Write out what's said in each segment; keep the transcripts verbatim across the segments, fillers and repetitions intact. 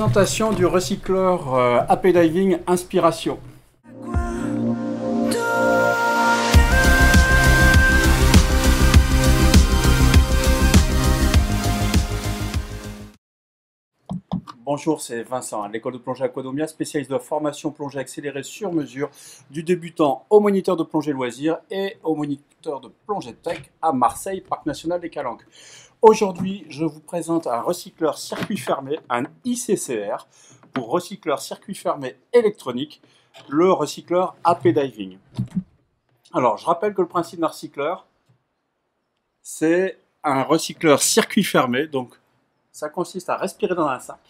présentation du recycleur euh, A P Diving Inspiration. Bonjour, c'est Vincent, l'école de plongée Aquadomia, spécialiste de formation plongée accélérée sur mesure du débutant au moniteur de plongée loisir et au moniteur de plongée tech à Marseille, Parc National des Calanques. Aujourd'hui, je vous présente un recycleur circuit fermé, un I C C R, pour recycleur circuit fermé électronique, le recycleur A P Diving. Alors, je rappelle que le principe d'un recycleur, c'est un recycleur circuit fermé, donc ça consiste à respirer dans un sac.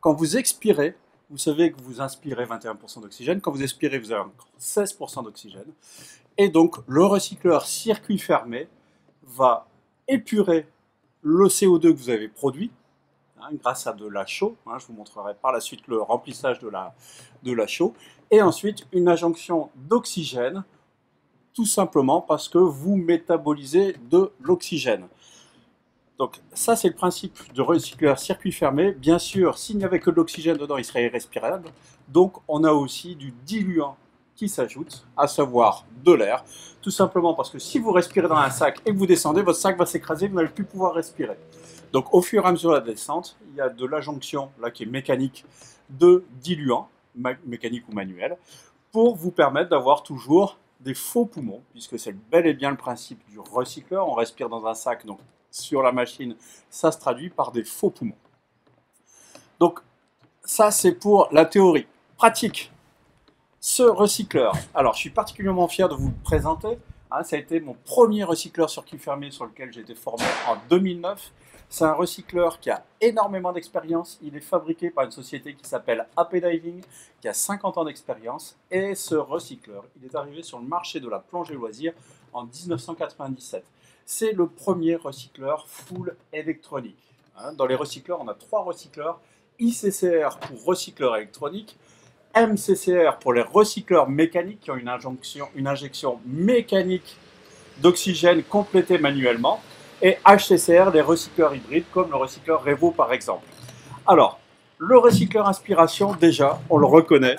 Quand vous expirez, vous savez que vous inspirez vingt et un pour cent d'oxygène. Quand vous expirez, vous avez encore seize pour cent d'oxygène. Et donc, le recycleur circuit fermé va épurer le C O deux que vous avez produit hein, grâce à de la chaux. Hein, je vous montrerai par la suite le remplissage de la, de la chaux. Et ensuite, une injonction d'oxygène, tout simplement parce que vous métabolisez de l'oxygène. Donc ça, c'est le principe de recycleur circuit fermé. Bien sûr, s'il n'y avait que de l'oxygène dedans, il serait irrespirable. Donc on a aussi du diluant qui s'ajoute, à savoir de l'air. Tout simplement parce que si vous respirez dans un sac et que vous descendez, votre sac va s'écraser, vous n'allez plus pouvoir respirer. Donc au fur et à mesure de la descente, il y a de l'injonction là qui est mécanique de diluant, mécanique ou manuel, pour vous permettre d'avoir toujours des faux poumons, puisque c'est bel et bien le principe du recycleur. On respire dans un sac, donc sur la machine, ça se traduit par des faux poumons. Donc, ça c'est pour la théorie. Pratique, ce recycleur. Alors, je suis particulièrement fier de vous le présenter. Hein, ça a été mon premier recycleur circuit fermé sur lequel j'ai été formé en deux mille neuf. C'est un recycleur qui a énormément d'expérience. Il est fabriqué par une société qui s'appelle A P Diving, qui a cinquante ans d'expérience. Et ce recycleur, il est arrivé sur le marché de la plongée loisir en mille neuf cent quatre-vingt-dix-sept. C'est le premier recycleur full électronique. Dans les recycleurs, on a trois recycleurs. I C C R pour recycleurs électroniques, M C C R pour les recycleurs mécaniques qui ont une injection, une injection mécanique d'oxygène complétée manuellement, et H C C R, les recycleurs hybrides comme le recycleur Revo par exemple. Alors, le recycleur Inspiration, déjà, on le reconnaît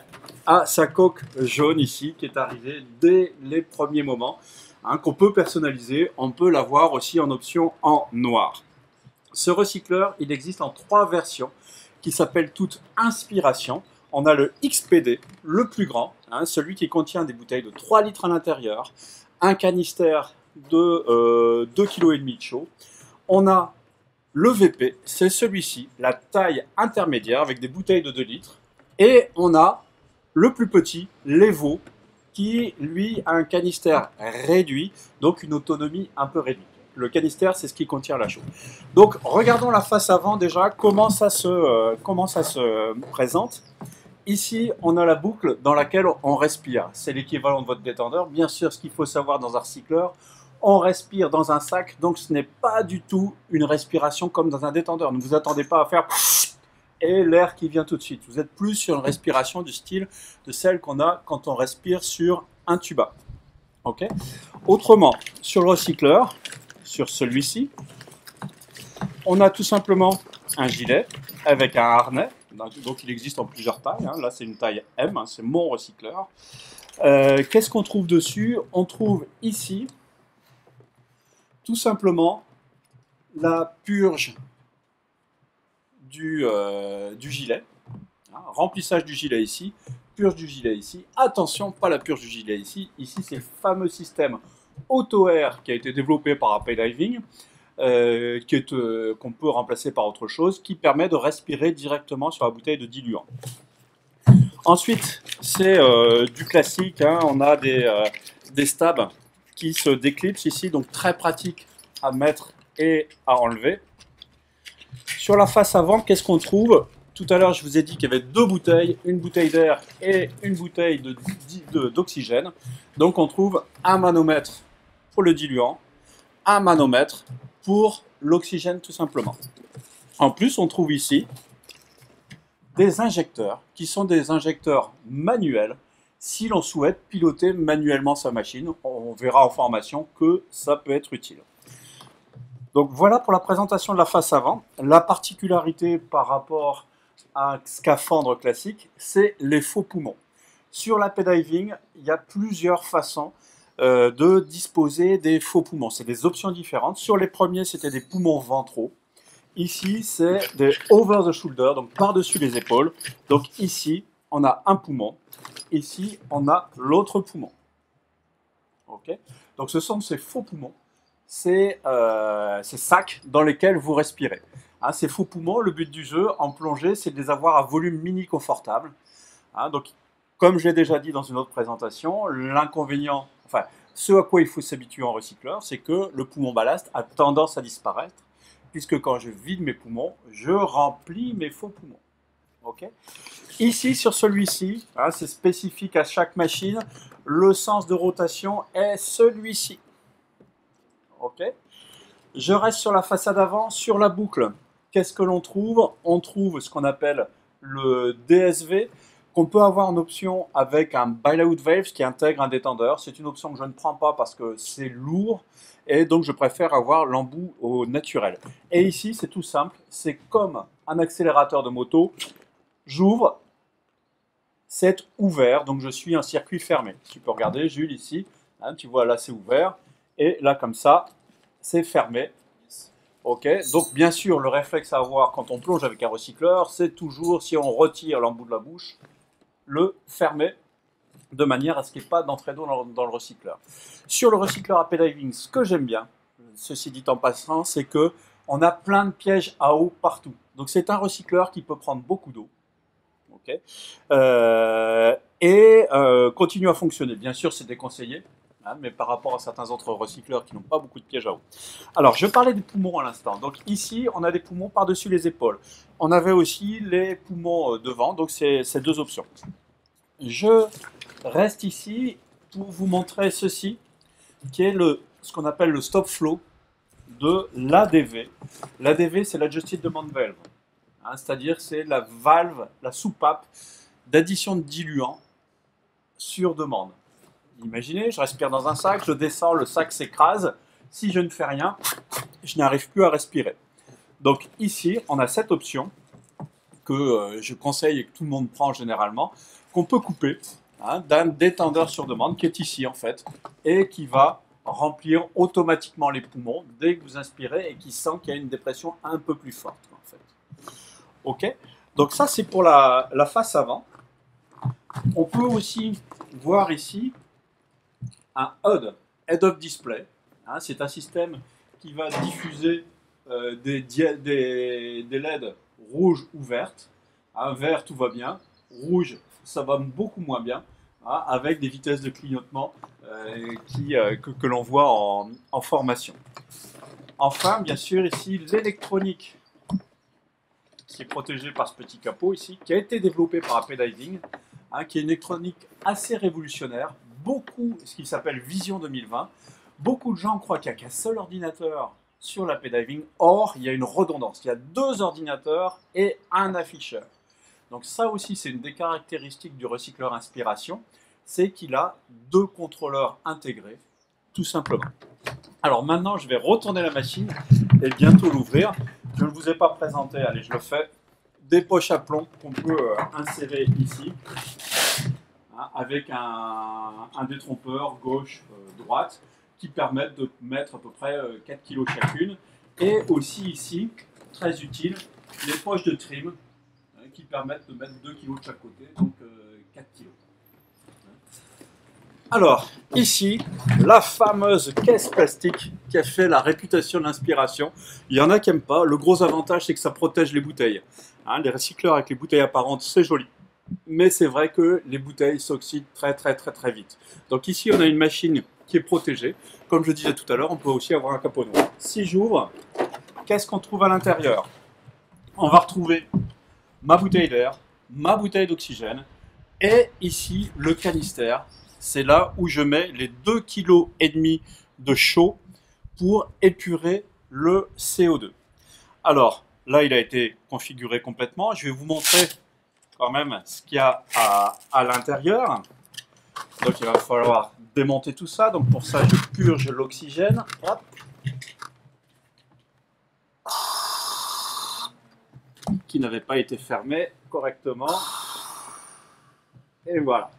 à sa coque jaune ici qui est arrivée dès les premiers moments. Hein, qu'on peut personnaliser, on peut l'avoir aussi en option en noir. Ce recycleur, il existe en trois versions qui s'appellent toutes Inspiration. On a le X P D, le plus grand, hein, celui qui contient des bouteilles de trois litres à l'intérieur, un canistère de euh, deux virgule cinq kilogrammes de chaux. On a le V P, c'est celui-ci, la taille intermédiaire avec des bouteilles de deux litres. Et on a le plus petit, l'Evo, qui, lui, a un canistère réduit, donc une autonomie un peu réduite. Le canistère, c'est ce qui contient la chaux. Donc, regardons la face avant, déjà, comment ça se, euh, comment ça se présente. Ici, on a la boucle dans laquelle on respire. C'est l'équivalent de votre détendeur. Bien sûr, ce qu'il faut savoir dans un recycleur, on respire dans un sac, donc ce n'est pas du tout une respiration comme dans un détendeur. Ne vous attendez pas à faire... et l'air qui vient tout de suite. Vous êtes plus sur une respiration du style de celle qu'on a quand on respire sur un tuba. Okay ? Autrement, sur le recycleur, sur celui-ci, on a tout simplement un gilet avec un harnais. Donc il existe en plusieurs tailles. Hein. Là c'est une taille M, hein, c'est mon recycleur. Euh, Qu'est-ce qu'on trouve dessus? On trouve ici tout simplement la purge Du, euh, du gilet, hein, remplissage du gilet ici, purge du gilet ici, attention, pas la purge du gilet ici, ici c'est le fameux système auto-air qui a été développé par A P Diving, euh, qu'on euh, qu'on peut remplacer par autre chose, qui permet de respirer directement sur la bouteille de diluant. Ensuite, c'est euh, du classique, hein, on a des, euh, des stabs qui se déclipsent ici, donc très pratique à mettre et à enlever. Sur la face avant, qu'est-ce qu'on trouve? Tout à l'heure, je vous ai dit qu'il y avait deux bouteilles, une bouteille d'air et une bouteille d'oxygène. Donc, on trouve un manomètre pour le diluant, un manomètre pour l'oxygène tout simplement. En plus, on trouve ici des injecteurs qui sont des injecteurs manuels si l'on souhaite piloter manuellement sa machine. On verra en formation que ça peut être utile. Donc voilà pour la présentation de la face avant. La particularité par rapport à un scaphandre classique, c'est les faux poumons. Sur l'A P Diving, il y a plusieurs façons euh, de disposer des faux poumons. C'est des options différentes. Sur les premiers, c'était des poumons ventraux. Ici, c'est des over the shoulder, donc par-dessus les épaules. Donc ici, on a un poumon. Ici, on a l'autre poumon. Okay. Donc ce sont ces faux poumons, ces, euh, ces sacs dans lesquels vous respirez. Hein, ces faux poumons, le but du jeu en plongée, c'est de les avoir à volume mini confortable. Hein, donc, comme j'ai déjà dit dans une autre présentation, l'inconvénient, enfin, ce à quoi il faut s'habituer en recycleur, c'est que le poumon ballast a tendance à disparaître, puisque quand je vide mes poumons, je remplis mes faux poumons. Okay. Ici, sur celui-ci, hein, c'est spécifique à chaque machine, le sens de rotation est celui-ci. Okay. Je reste sur la façade avant, sur la boucle. Qu'est-ce que l'on trouve? On trouve ce qu'on appelle le D S V, qu'on peut avoir en option avec un bailout valve qui intègre un détendeur. C'est une option que je ne prends pas parce que c'est lourd et donc je préfère avoir l'embout au naturel. Et ici, c'est tout simple, c'est comme un accélérateur de moto. J'ouvre, c'est ouvert, donc je suis un circuit fermé. Tu peux regarder, Jules, ici, hein, tu vois, là, c'est ouvert, et là, comme ça, c'est fermé. Ok. Donc, bien sûr, le réflexe à avoir quand on plonge avec un recycleur, c'est toujours, si on retire l'embout de la bouche, le fermer de manière à ce qu'il n'y ait pas d'entrée d'eau dans, dans le recycleur. Sur le recycleur A P Diving, ce que j'aime bien, ceci dit en passant, c'est qu'on a plein de pièges à eau partout. Donc, c'est un recycleur qui peut prendre beaucoup d'eau. Okay. Euh, et euh, continue à fonctionner. Bien sûr, c'est déconseillé, hein, mais par rapport à certains autres recycleurs qui n'ont pas beaucoup de pièges à eau. Alors, je parlais des poumons à l'instant. Donc ici, on a des poumons par-dessus les épaules. On avait aussi les poumons devant, donc c'est ces deux options. Je reste ici pour vous montrer ceci, qui est le, ce qu'on appelle le stop flow de l'A D V. L'A D V, c'est l'Adjusted Demand Valve. Hein, c'est-à-dire c'est la valve, la soupape d'addition de diluants sur demande. Imaginez, je respire dans un sac, je descends, le sac s'écrase. Si je ne fais rien, je n'arrive plus à respirer. Donc ici, on a cette option que euh, je conseille et que tout le monde prend généralement, qu'on peut couper hein, d'un détendeur sur demande qui est ici en fait, et qui va remplir automatiquement les poumons dès que vous inspirez et qui sent qu'il y a une dépression un peu plus forte en fait. Ok, donc ça c'est pour la, la face avant. On peut aussi voir ici un H U D, Head Up Display. Hein, c'est un système qui va diffuser euh, des, des, des L E D rouges ou vertes. Hein, vert, tout va bien. Rouge, ça va beaucoup moins bien. Hein, avec des vitesses de clignotement euh, qui, euh, que, que l'on voit en, en formation. Enfin, bien sûr, ici l'électronique, qui est protégé par ce petit capot ici, qui a été développé par A P Diving, hein, qui est une électronique assez révolutionnaire, beaucoup, ce qui s'appelle Vision deux mille vingt. Beaucoup de gens croient qu'il n'y a qu'un seul ordinateur sur l'A P Diving, or il y a une redondance, il y a deux ordinateurs et un afficheur. Donc ça aussi c'est une des caractéristiques du recycleur inspiration, c'est qu'il a deux contrôleurs intégrés, tout simplement. Alors maintenant je vais retourner la machine et bientôt l'ouvrir. Je ne vous ai pas présenté, allez, je le fais, des poches à plomb qu'on peut euh, insérer ici, hein, avec un, un détrompeur gauche-droite euh, qui permettent de mettre à peu près euh, quatre kilos chacune. Et aussi ici, très utile, les poches de trim hein, qui permettent de mettre deux kilos de chaque côté, donc euh, quatre kilos. Alors, ici, la fameuse caisse plastique qui a fait la réputation de l'inspiration. Il y en a qui n'aiment pas. Le gros avantage, c'est que ça protège les bouteilles. Hein, les recycleurs avec les bouteilles apparentes, c'est joli. Mais c'est vrai que les bouteilles s'oxydent très, très, très, très vite. Donc ici, on a une machine qui est protégée. Comme je disais tout à l'heure, on peut aussi avoir un capot noir. Si j'ouvre, qu'est-ce qu'on trouve à l'intérieur? On va retrouver ma bouteille d'air, ma bouteille d'oxygène et ici, le canistère. C'est là où je mets les deux virgule cinq kilos de chaux pour épurer le C O deux. Alors, là, il a été configuré complètement. Je vais vous montrer quand même ce qu'il y a à, à l'intérieur. Donc, il va falloir démonter tout ça. Donc, pour ça, je purge l'oxygène. Hop. Qui n'avait pas été fermé correctement. Et voilà.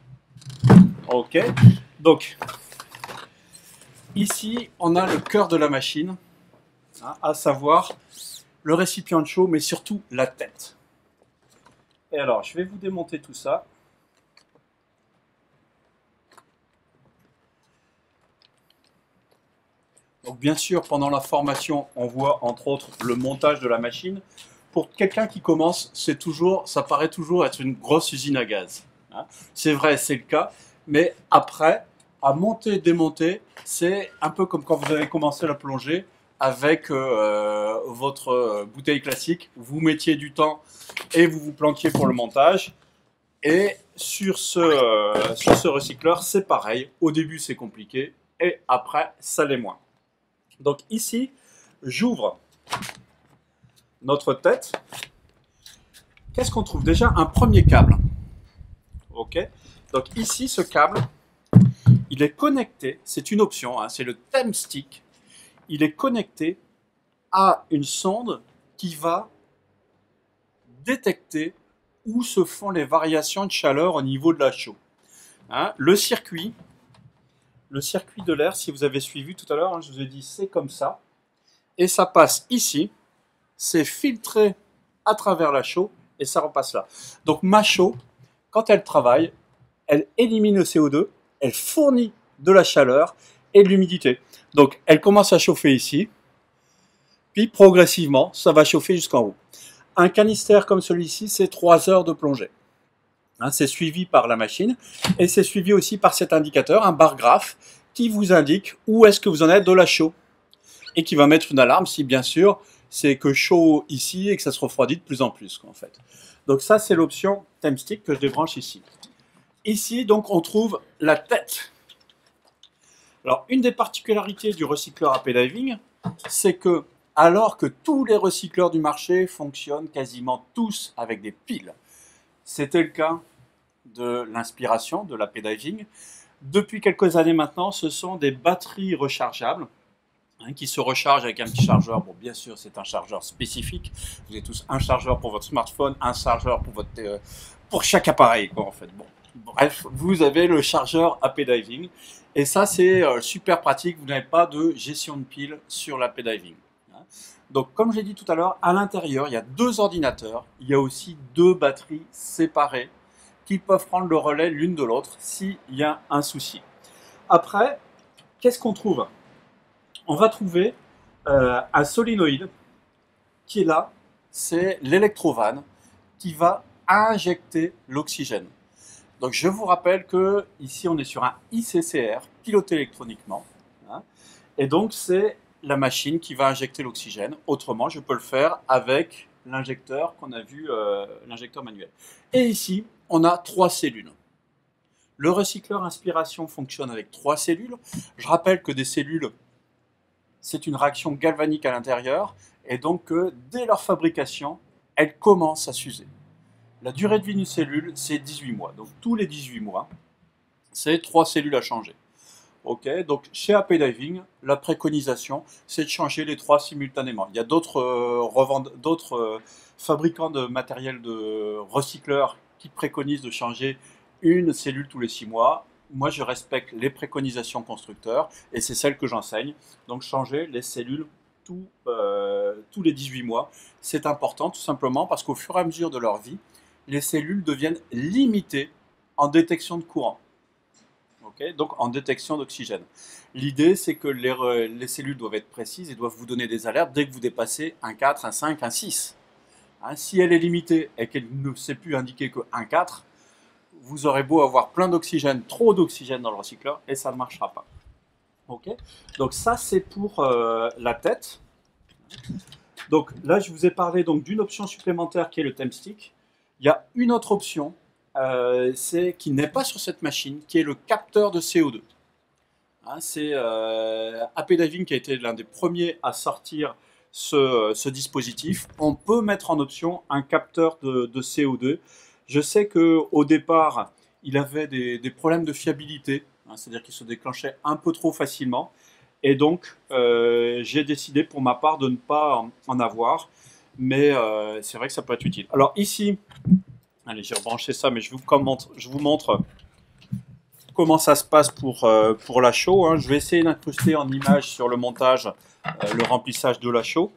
OK. Donc, ici, on a le cœur de la machine, hein, à savoir le récipient de chaud, mais surtout la tête. Et alors, je vais vous démonter tout ça. Donc, bien sûr, pendant la formation, on voit entre autres le montage de la machine. Pour quelqu'un qui commence, c'est toujours, ça paraît toujours être une grosse usine à gaz. Hein. C'est vrai, c'est le cas. Mais après, à monter et démonter, c'est un peu comme quand vous avez commencé la plongée avec euh, votre bouteille classique. Vous mettiez du temps et vous vous planquiez pour le montage. Et sur ce, euh, sur ce recycleur, c'est pareil. Au début, c'est compliqué et après, ça l'est moins. Donc ici, j'ouvre notre tête. Qu'est-ce qu'on trouve? Déjà un premier câble. OK. Donc ici, ce câble, il est connecté, c'est une option, hein, c'est le Tempstick, il est connecté à une sonde qui va détecter où se font les variations de chaleur au niveau de la chaux. Hein, le circuit, le circuit de l'air, si vous avez suivi tout à l'heure, hein, je vous ai dit c'est comme ça, et ça passe ici, c'est filtré à travers la chaux, et ça repasse là. Donc ma chaux, quand elle travaille, elle élimine le C O deux, elle fournit de la chaleur et de l'humidité. Donc, elle commence à chauffer ici, puis progressivement, ça va chauffer jusqu'en haut. Un canistère comme celui-ci, c'est trois heures de plongée. Hein, c'est suivi par la machine et c'est suivi aussi par cet indicateur, un bar graph, qui vous indique où est-ce que vous en êtes de la chaux et qui va mettre une alarme si, bien sûr, c'est que chaud ici et que ça se refroidit de plus en plus, quoi, en fait. Donc ça, c'est l'option Tempstick que je débranche ici. Ici, donc, on trouve la tête. Alors, une des particularités du recycleur A P Diving, c'est que, alors que tous les recycleurs du marché fonctionnent quasiment tous avec des piles, c'était le cas de l'inspiration de l'A P Diving. Depuis quelques années maintenant, ce sont des batteries rechargeables, hein, qui se rechargent avec un petit chargeur. Bon, bien sûr, c'est un chargeur spécifique. Vous avez tous un chargeur pour votre smartphone, un chargeur pour, votre, euh, pour chaque appareil, quoi, en fait. Bon. Bref, vous avez le chargeur A P Diving et ça c'est super pratique, vous n'avez pas de gestion de piles sur l'A P Diving. Donc comme j'ai dit tout à l'heure, à l'intérieur il y a deux ordinateurs, il y a aussi deux batteries séparées qui peuvent prendre le relais l'une de l'autre s'il y a un souci. Après, qu'est-ce qu'on trouve? On va trouver euh, un solénoïde qui est là, c'est l'électrovanne qui va injecter l'oxygène. Donc je vous rappelle que ici on est sur un I C C R piloté électroniquement, hein, et donc c'est la machine qui va injecter l'oxygène. Autrement, je peux le faire avec l'injecteur qu'on a vu, euh, l'injecteur manuel. Et ici, on a trois cellules. Le recycleur inspiration fonctionne avec trois cellules. Je rappelle que des cellules, c'est une réaction galvanique à l'intérieur, et donc euh, dès leur fabrication, elles commencent à s'user. La durée de vie d'une cellule, c'est dix-huit mois. Donc, tous les dix-huit mois, c'est trois cellules à changer. OK, donc, chez A P Diving, la préconisation, c'est de changer les trois simultanément. Il y a d'autres euh, euh, fabricants de matériel de recycleurs qui préconisent de changer une cellule tous les six mois. Moi, je respecte les préconisations constructeurs et c'est celle que j'enseigne. Donc, changer les cellules tout, euh, tous les dix-huit mois, c'est important tout simplement parce qu'au fur et à mesure de leur vie, les cellules deviennent limitées en détection de courant, okay, donc en détection d'oxygène. L'idée, c'est que les, les cellules doivent être précises et doivent vous donner des alertes dès que vous dépassez un quatre, un cinq, un six. Hein, si elle est limitée et qu'elle ne sait plus indiquer que un quatre, vous aurez beau avoir plein d'oxygène, trop d'oxygène dans le recycleur, et ça ne marchera pas. Okay, donc ça, c'est pour euh, la tête. Donc là, je vous ai parlé d'une option supplémentaire qui est le Tempstick. Il y a une autre option euh, qui n'est pas sur cette machine, qui est le capteur de C O deux. Hein, c'est euh, A P Diving qui a été l'un des premiers à sortir ce, ce dispositif. On peut mettre en option un capteur de, de C O deux. Je sais qu'au départ, il avait des, des problèmes de fiabilité, hein, c'est-à-dire qu'il se déclenchait un peu trop facilement. Et donc, euh, j'ai décidé pour ma part de ne pas en avoir. Mais euh, c'est vrai que ça peut être utile. Alors ici, Allez, j'ai rebranché ça, mais je vous commente, je vous montre comment ça se passe pour, euh, pour la chaux, hein. Je vais essayer d'incruster en image sur le montage euh, le remplissage de la chaux.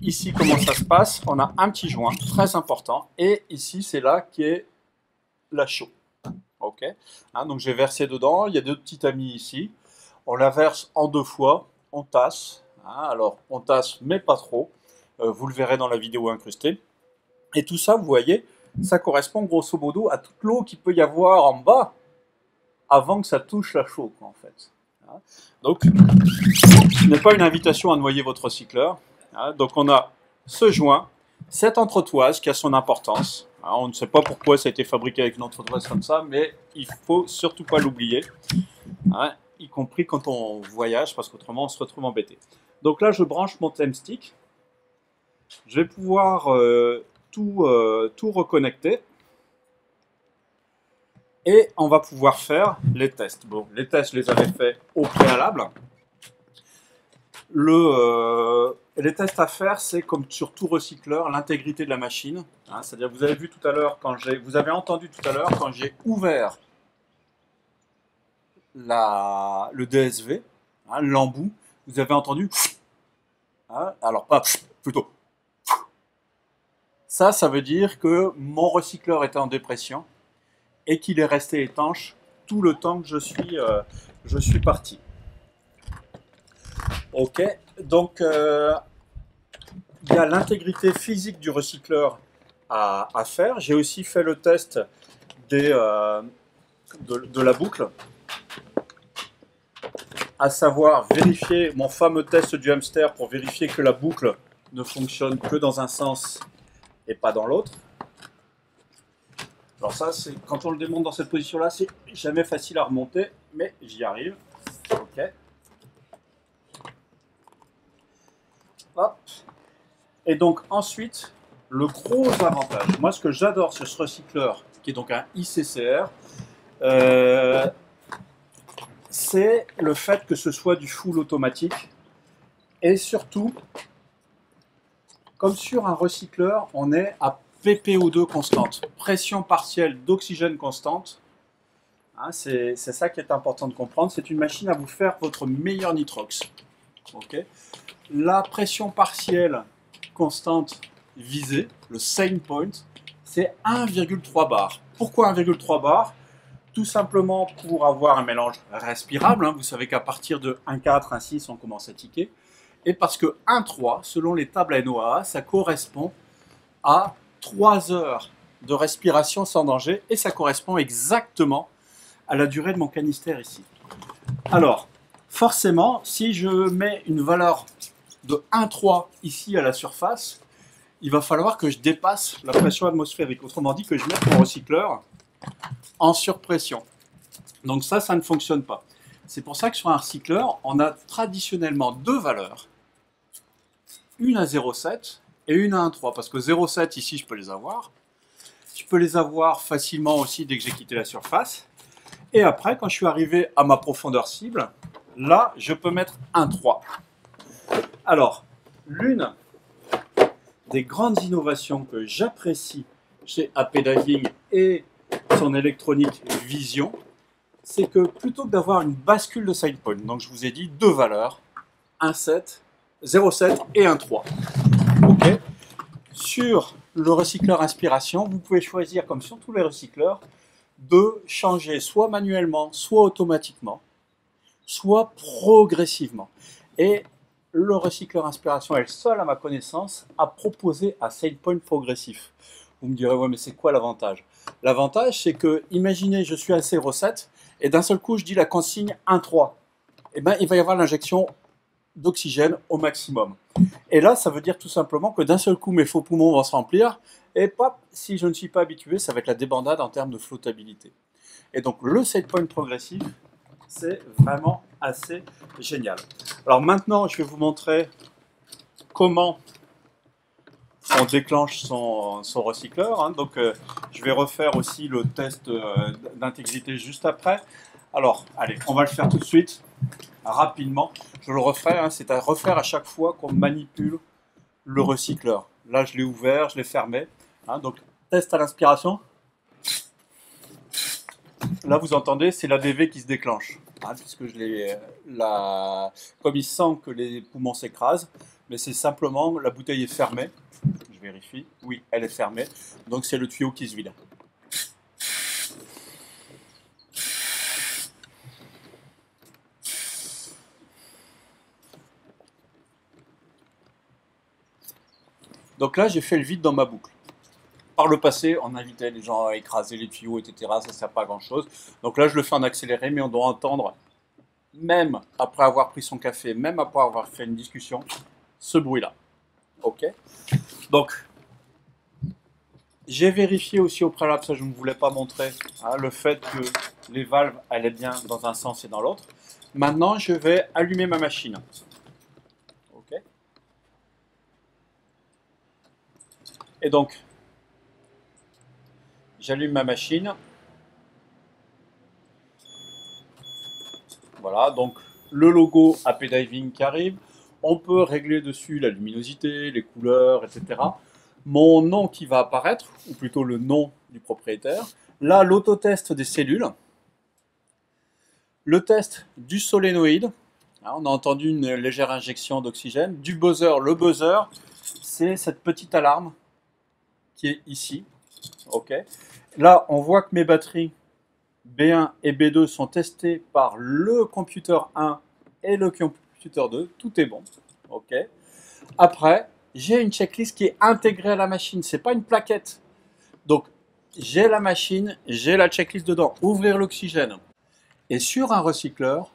Ici, comment ça se passe? On a un petit joint très important, et ici, c'est là qu'est la chaux. Ok, hein, donc j'ai versé dedans, il y a deux petites amies ici. On la verse en deux fois, on tasse. Hein, alors, on tasse, mais pas trop. Euh, vous le verrez dans la vidéo incrustée. Et tout ça, vous voyez, ça correspond grosso modo à toute l'eau qu'il peut y avoir en bas avant que ça touche la chaux, en fait. Hein, donc, ce n'est pas une invitation à noyer votre cycleur. Hein, donc, on a ce joint, cette entretoise qui a son importance. Hein, on ne sait pas pourquoi ça a été fabriqué avec une entretoise comme ça, mais il ne faut surtout pas l'oublier. Hein, y compris quand on voyage, parce qu'autrement on se retrouve embêté. Donc là je branche mon Tempstick, je vais pouvoir euh, tout, euh, tout reconnecter, et on va pouvoir faire les tests. Bon, les tests je les avais faits au préalable. Le, euh, les tests à faire, c'est comme sur tout recycleur, l'intégrité de la machine, hein, c'est-à-dire vous avez vu tout à l'heure, quand j'ai, vous avez entendu tout à l'heure quand j'ai ouvert La, le D S V, hein, l'embout, vous avez entendu, hein, alors pas plutôt, ça, ça veut dire que mon recycleur était en dépression et qu'il est resté étanche tout le temps que je suis, euh, je suis parti. Ok, donc euh, il y a l'intégrité physique du recycleur à, à faire. J'ai aussi fait le test des, euh, de, de la boucle, à savoir vérifier mon fameux test du hamster pour vérifier que la boucle ne fonctionne que dans un sens et pas dans l'autre. Alors ça, c'est quand on le démonte dans cette position-là, c'est jamais facile à remonter, mais j'y arrive. Ok. Hop. Et donc ensuite, le gros avantage. Moi, ce que j'adore sur ce recycleur, qui est donc un I C C R, euh, c'est le fait que ce soit du full automatique, et surtout, comme sur un recycleur, on est à P P O deux constante, pression partielle d'oxygène constante. Hein, c'est ça qui est important de comprendre, c'est une machine à vous faire votre meilleur nitrox. Okay. La pression partielle constante visée, le same point, c'est un virgule trois bar. Pourquoi un virgule trois bar? Tout simplement pour avoir un mélange respirable, hein. Vous savez qu'à partir de un virgule quatre, un virgule six, on commence à tiquer, et parce que un virgule trois, selon les tables N O A A, ça correspond à trois heures de respiration sans danger, et ça correspond exactement à la durée de mon canistère ici. Alors, forcément, si je mets une valeur de un virgule trois ici à la surface, il va falloir que je dépasse la pression atmosphérique, autrement dit que je mette mon recycleur en surpression. Donc ça, ça ne fonctionne pas. C'est pour ça que sur un recycleur, on a traditionnellement deux valeurs, une à zéro virgule sept et une à un virgule trois, parce que zéro virgule sept, ici, je peux les avoir. Je peux les avoir facilement aussi dès que j'ai quitté la surface. Et après, quand je suis arrivé à ma profondeur cible, là, je peux mettre un virgule trois. Alors, l'une des grandes innovations que j'apprécie chez A P Diving et son électronique Vision, c'est que plutôt que d'avoir une bascule de side point, donc je vous ai dit deux valeurs, un virgule sept, zéro virgule sept et un virgule trois. Okay. Sur le recycleur inspiration, vous pouvez choisir, comme sur tous les recycleurs, de changer soit manuellement, soit automatiquement, soit progressivement. Et le recycleur inspiration est le seul, à ma connaissance, à proposer un side point progressif. Vous me direz, ouais, mais c'est quoi l'avantage? L'avantage, c'est que, imaginez, je suis à zéro virgule sept, et d'un seul coup, je dis la consigne un virgule trois. Eh bien, il va y avoir l'injection d'oxygène au maximum. Et là, ça veut dire tout simplement que d'un seul coup, mes faux poumons vont se remplir, et pop, si je ne suis pas habitué, ça va être la débandade en termes de flottabilité. Et donc, le set point progressif, c'est vraiment assez génial. Alors maintenant, je vais vous montrer comment on déclenche son, son recycleur, hein. Donc euh, je vais refaire aussi le test euh, d'intégrité juste après. Alors, allez, on va le faire tout de suite, rapidement. Je le referai, hein, c'est à refaire à chaque fois qu'on manipule le recycleur. Là, je l'ai ouvert, je l'ai fermé, hein, donc test à l'inspiration. Là, vous entendez, c'est l'A D V qui se déclenche. Hein, puisque je l'ai, la... Comme il sent que les poumons s'écrasent, mais c'est simplement, la bouteille est fermée. Je vérifie. Oui, elle est fermée. Donc, c'est le tuyau qui se vide. Donc là, j'ai fait le vide dans ma boucle. Par le passé, on invitait les gens à écraser les tuyaux, et cetera. Ça ne sert pas à grand-chose. Donc là, je le fais en accéléré, mais on doit entendre, même après avoir pris son café, même après avoir fait une discussion, ce bruit-là. OK. Donc, j'ai vérifié aussi au préalable, ça je ne voulais pas montrer, hein, le fait que les valves allaient bien dans un sens et dans l'autre. Maintenant, je vais allumer ma machine. OK. Et donc, j'allume ma machine. Voilà, donc le logo A P Diving qui arrive. On peut régler dessus la luminosité, les couleurs, et cetera. Mon nom qui va apparaître, ou plutôt le nom du propriétaire. Là, l'autotest des cellules. Le test du solénoïde. On a entendu une légère injection d'oxygène. Du buzzer. Le buzzer, c'est cette petite alarme qui est ici. OK. Là, on voit que mes batteries B un et B deux sont testées par le computer un et le computer deux. Tout est bon. OK. Après, j'ai une checklist qui est intégrée à la machine. Ce n'est pas une plaquette. Donc, j'ai la machine, j'ai la checklist dedans. Ouvrir l'oxygène. Et sur un recycleur,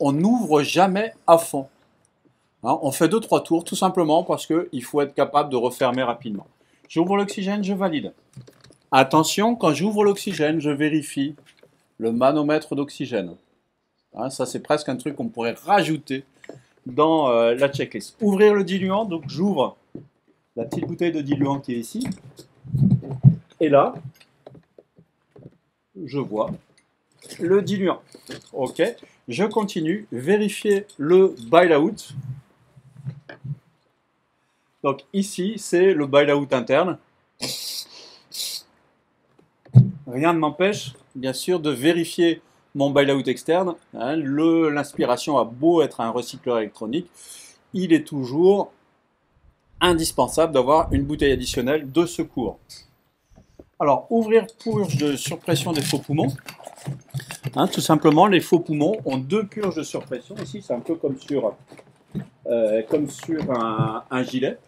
on n'ouvre jamais à fond. Hein, on fait deux trois tours, tout simplement parce qu'il faut être capable de refermer rapidement. J'ouvre l'oxygène, je valide. Attention, quand j'ouvre l'oxygène, je vérifie le manomètre d'oxygène. Hein, ça, c'est presque un truc qu'on pourrait rajouter dans euh, la checklist. Ouvrir le diluant, donc j'ouvre la petite bouteille de diluant qui est ici. Et là, je vois le diluant. OK. Je continue, vérifier le bail-out. Donc ici, c'est le bail-out interne. Rien ne m'empêche, bien sûr, de vérifier mon bail-out externe. Hein, l'inspiration a beau être un recycleur électronique, il est toujours indispensable d'avoir une bouteille additionnelle de secours. Alors, ouvrir purge de surpression des faux poumons. Hein, tout simplement, les faux poumons ont deux purges de surpression. Ici, c'est un peu comme sur... Euh, comme sur un, un gilet,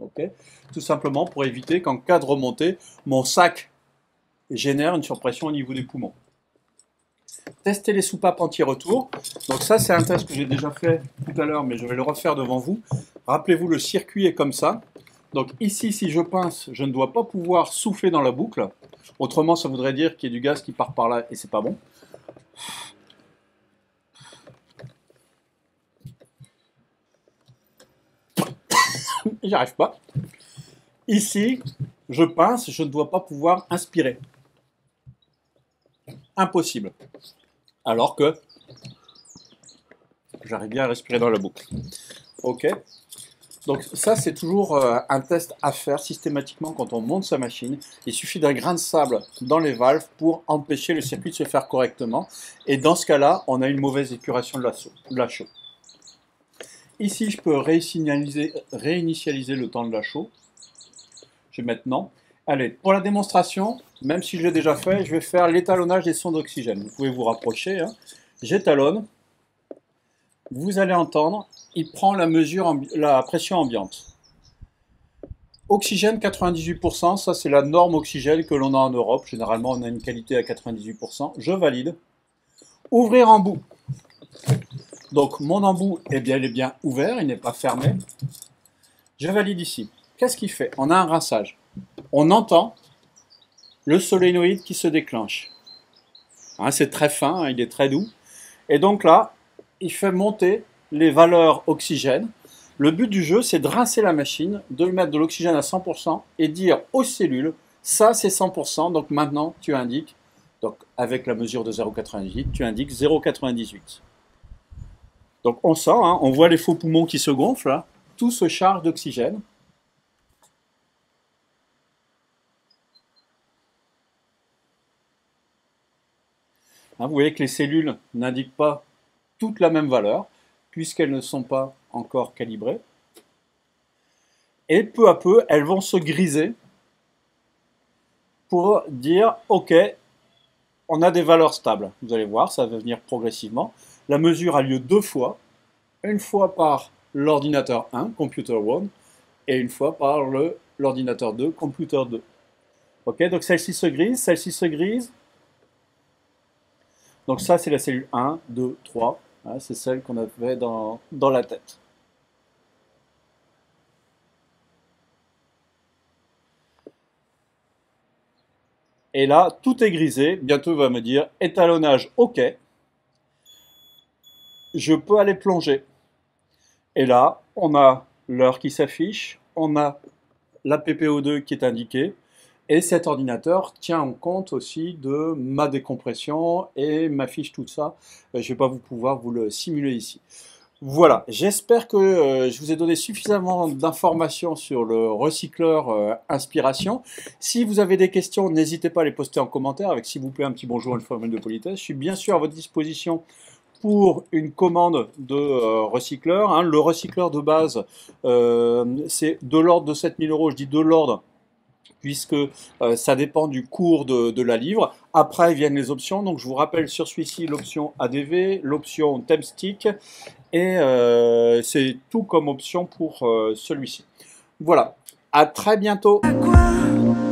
okay. Tout simplement pour éviter qu'en cas de remontée, mon sac génère une surpression au niveau des poumons. Tester les soupapes anti-retour. Donc ça, c'est un test que j'ai déjà fait tout à l'heure, mais je vais le refaire devant vous. Rappelez-vous, le circuit est comme ça. Donc ici, si je pince, je ne dois pas pouvoir souffler dans la boucle. Autrement, ça voudrait dire qu'il y a du gaz qui part par là et c'est pas bon. J'y arrive pas. Ici, je pince, je ne dois pas pouvoir inspirer. Impossible. Alors que j'arrive bien à respirer dans la boucle. OK. Donc ça, c'est toujours un test à faire systématiquement quand on monte sa machine. Il suffit d'un grain de sable dans les valves pour empêcher le circuit de se faire correctement. Et dans ce cas-là, on a une mauvaise épuration de la, de la chaux. Ici, je peux réinitialiser, réinitialiser le temps de la chaux. Je vais maintenant. Allez, pour la démonstration, même si je l'ai déjà fait, je vais faire l'étalonnage des sons d'oxygène. Vous pouvez vous rapprocher. Hein. J'étalonne. Vous allez entendre, il prend la mesure, la pression ambiante. Oxygène quatre-vingt-dix-huit pour cent, ça c'est la norme oxygène que l'on a en Europe. Généralement, on a une qualité à quatre-vingt-dix-huit pour cent. Je valide. Ouvrir embout. Donc, mon embout, eh bien, il est bien ouvert, il n'est pas fermé. Je valide ici. Qu'est-ce qu'il fait? On a un rinçage. On entend le solénoïde qui se déclenche. Hein, c'est très fin, hein, il est très doux. Et donc là, il fait monter les valeurs oxygène. Le but du jeu, c'est de rincer la machine, de lui mettre de l'oxygène à cent pour cent et dire aux cellules, ça c'est cent pour cent, donc maintenant tu indiques, donc avec la mesure de zéro virgule quatre-vingt-dix-huit, tu indiques zéro virgule quatre-vingt-dix-huit. Donc on sent, hein, on voit les faux poumons qui se gonflent, hein, tout se charge d'oxygène. Hein, vous voyez que les cellules n'indiquent pas toutes la même valeur, puisqu'elles ne sont pas encore calibrées. Et peu à peu, elles vont se griser pour dire « Ok, on a des valeurs stables ». Vous allez voir, ça va venir progressivement. La mesure a lieu deux fois, une fois par l'ordinateur un, Computer un, et une fois par l'ordinateur deux, Computer deux. Ok, donc celle-ci se grise, celle-ci se grise. Donc ça, c'est la cellule un, deux, trois. Hein, c'est celle qu'on avait dans, dans la tête. Et là, tout est grisé. Bientôt, il va me dire étalonnage, OK. Je peux aller plonger. Et là, on a l'heure qui s'affiche, on a la P P O deux qui est indiquée. Et cet ordinateur tient en compte aussi de ma décompression et m'affiche tout ça. Je ne vais pas vous pouvoir vous le simuler ici. Voilà, j'espère que euh, je vous ai donné suffisamment d'informations sur le recycleur euh, Inspiration. Si vous avez des questions, n'hésitez pas à les poster en commentaire avec s'il vous plaît un petit bonjour, une formule de politesse. Je suis bien sûr à votre disposition pour une commande de euh, recycleur. Hein. Le recycleur de base, euh, c'est de l'ordre de sept mille euros, je dis de l'ordre, puisque euh, ça dépend du cours de, de la livre. Après viennent les options, donc je vous rappelle sur celui-ci l'option A D V, l'option Tempstick, et euh, c'est tout comme option pour euh, celui-ci. Voilà, à très bientôt. Aquadomia,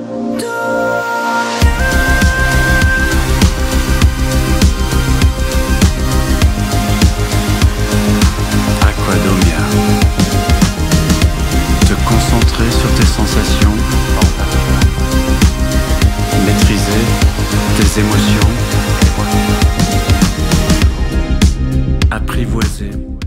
te concentrer sur tes sensations. Maîtriser tes émotions, apprivoiser.